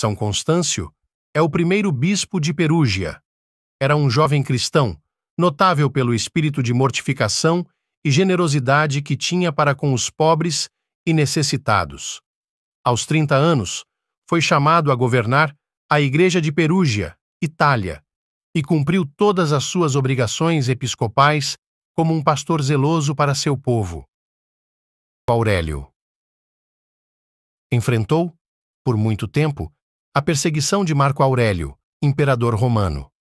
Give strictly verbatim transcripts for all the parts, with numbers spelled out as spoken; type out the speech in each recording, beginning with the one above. São Constâncio, é o primeiro bispo de Perúgia. Era um jovem cristão, notável pelo espírito de mortificação e generosidade que tinha para com os pobres e necessitados. Aos trinta anos, foi chamado a governar a Igreja de Perúgia, Itália, e cumpriu todas as suas obrigações episcopais como um pastor zeloso para seu povo. Aurélio enfrentou, por muito tempo, a perseguição de Marco Aurélio, imperador romano.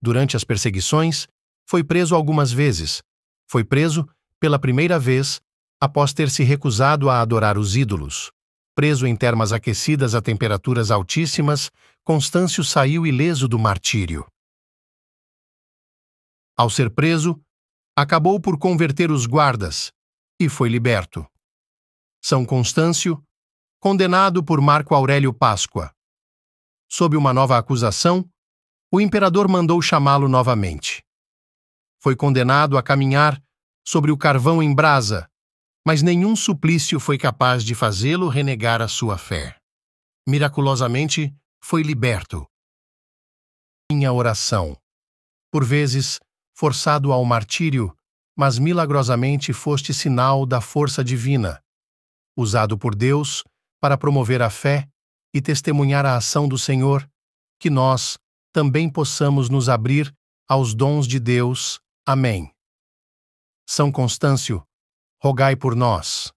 Durante as perseguições, foi preso algumas vezes. Foi preso, pela primeira vez, após ter se recusado a adorar os ídolos. Preso em termas aquecidas a temperaturas altíssimas, Constâncio saiu ileso do martírio. Ao ser preso, acabou por converter os guardas e foi liberto. São Constâncio, condenado por Marco Aurélio Páscoa. Sob uma nova acusação, o imperador mandou chamá-lo novamente. Foi condenado a caminhar sobre o carvão em brasa, mas nenhum suplício foi capaz de fazê-lo renegar a sua fé. Miraculosamente, foi liberto. Minha oração. Por vezes, forçado ao martírio, mas milagrosamente foste sinal da força divina, usado por Deus para promover a fé e testemunhar a ação do Senhor, que nós também possamos nos abrir aos dons de Deus. Amém. São Constâncio, rogai por nós.